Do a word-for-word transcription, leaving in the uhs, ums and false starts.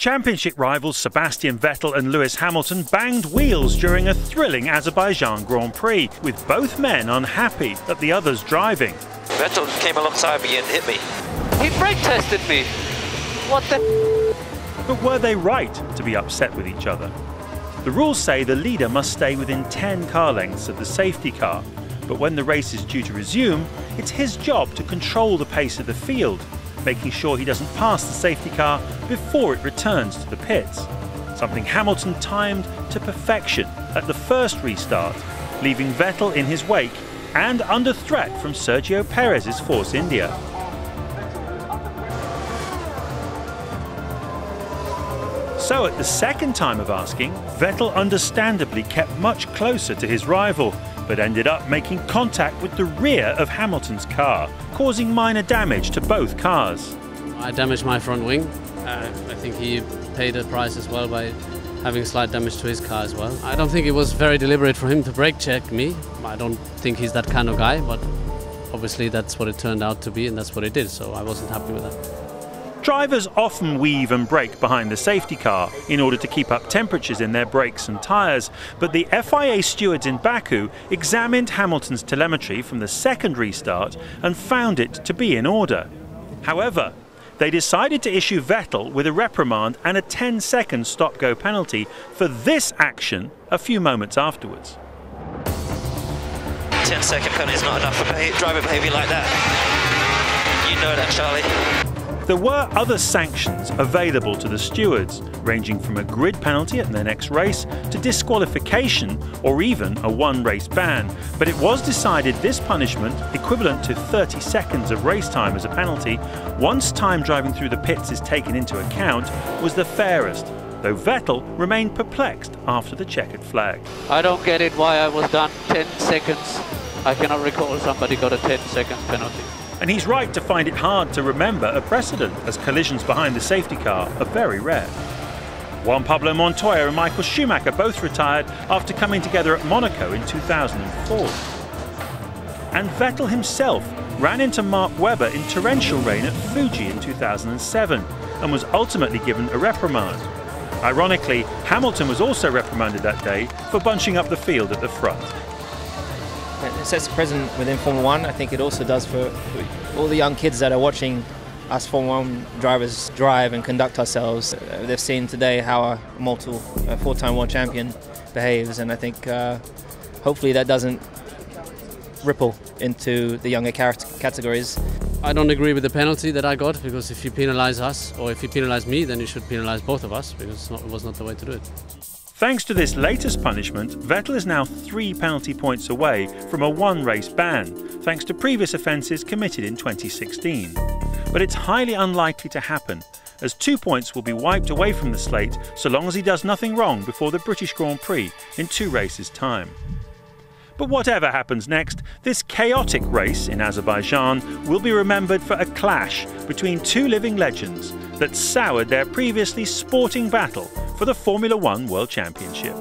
Championship rivals Sebastian Vettel and Lewis Hamilton banged wheels during a thrilling Azerbaijan Grand Prix, with both men unhappy at the other's driving. Vettel came alongside me and hit me. He brake tested me. What the? But were they right to be upset with each other? The rules say the leader must stay within ten car lengths of the safety car, but when the race is due to resume, it's his job to control the pace of the field, making sure he doesn't pass the safety car before it returns to the pits. Something Hamilton timed to perfection at the first restart, leaving Vettel in his wake and under threat from Sergio Perez's Force India. So at the second time of asking, Vettel understandably kept much closer to his rival, but ended up making contact with the rear of Hamilton's car, causing minor damage to both cars. I damaged my front wing. Uh, I think he paid a price as well by having slight damage to his car as well. I don't think it was very deliberate for him to brake check me. I don't think he's that kind of guy, but obviously that's what it turned out to be and that's what it did, so I wasn't happy with that. Drivers often weave and brake behind the safety car in order to keep up temperatures in their brakes and tyres, but the F I A stewards in Baku examined Hamilton's telemetry from the second restart and found it to be in order. However, they decided to issue Vettel with a reprimand and a ten second stop-go penalty for this action a few moments afterwards. ten second penalty is not enough for driver behaviour like that. You know that, Charlie. There were other sanctions available to the stewards, ranging from a grid penalty at their next race to disqualification or even a one-race ban, but it was decided this punishment, equivalent to thirty seconds of race time as a penalty, once time driving through the pits is taken into account, was the fairest, though Vettel remained perplexed after the checkered flag. I don't get it why I was done ten seconds. I cannot recall somebody got a ten second penalty. And he's right to find it hard to remember a precedent, as collisions behind the safety car are very rare. Juan Pablo Montoya and Michael Schumacher both retired after coming together at Monaco in two thousand four. And Vettel himself ran into Mark Webber in torrential rain at Fuji in two thousand seven and was ultimately given a reprimand. Ironically, Hamilton was also reprimanded that day for bunching up the field at the front. It sets the precedent within Formula one. I think it also does for all the young kids that are watching us Formula one drivers drive and conduct ourselves. Uh, they've seen today how a multiple uh, four-time world champion behaves, and I think uh, hopefully that doesn't ripple into the younger categories. I don't agree with the penalty that I got, because if you penalise us or if you penalise me, then you should penalise both of us, because it's not, it was not the way to do it. Thanks to this latest punishment, Vettel is now three penalty points away from a one-race ban, thanks to previous offences committed in twenty sixteen. But it's highly unlikely to happen, as two points will be wiped away from the slate so long as he does nothing wrong before the British Grand Prix in two races' time. But whatever happens next, this chaotic race in Azerbaijan will be remembered for a clash between two living legends that soured their previously sporting battle for the Formula one World Championship.